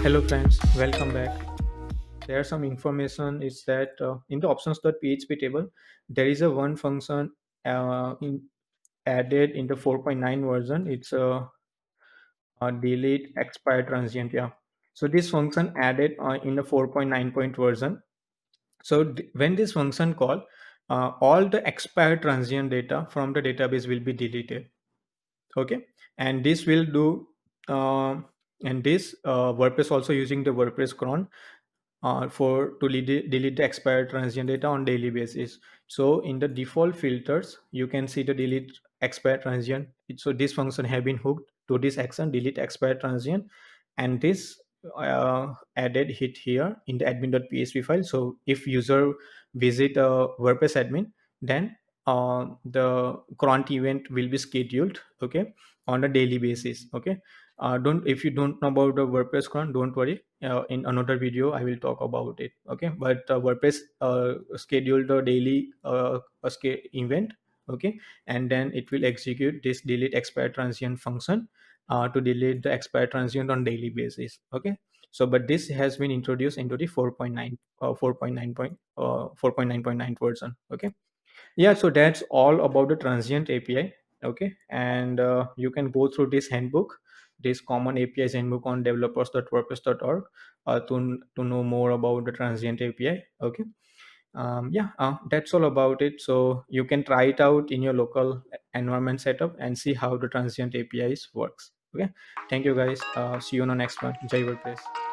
Hello friends, welcome back. There are some information is that in the options.php table, there is a one function added in the 4.9 version. It's a delete expire transient. Yeah. So this function added in the 4.9 version. So when this function call, all the expired transient data from the database will be deleted. Okay. And this will do, WordPress also using the WordPress cron to delete the expired transient data on daily basis. So in the default filters, you can see the delete expired transient. So this function have been hooked to this action, delete expired transient, and this added hit here in the admin.php file. So if user visit WordPress admin, then the cron event will be scheduled, okay, on a daily basis, okay. If you don't know about the WordPress cron, don't worry. In another video, I will talk about it. Okay, but WordPress scheduled a daily event. Okay, and then it will execute this delete expired transient function to delete the expired transient on daily basis. Okay, so but this has been introduced into the 4.9.9 version. Okay, yeah. So that's all about the transient API. Okay, and you can go through this handbook. This common APIs handbook on developers.wordpress.org to know more about the transient API. Okay, that's all about it. So you can try it out in your local environment setup and see how the transient APIs works. Okay, thank you guys. See you on the next one. Jai WordPress.